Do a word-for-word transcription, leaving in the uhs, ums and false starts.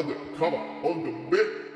undercover on the bit.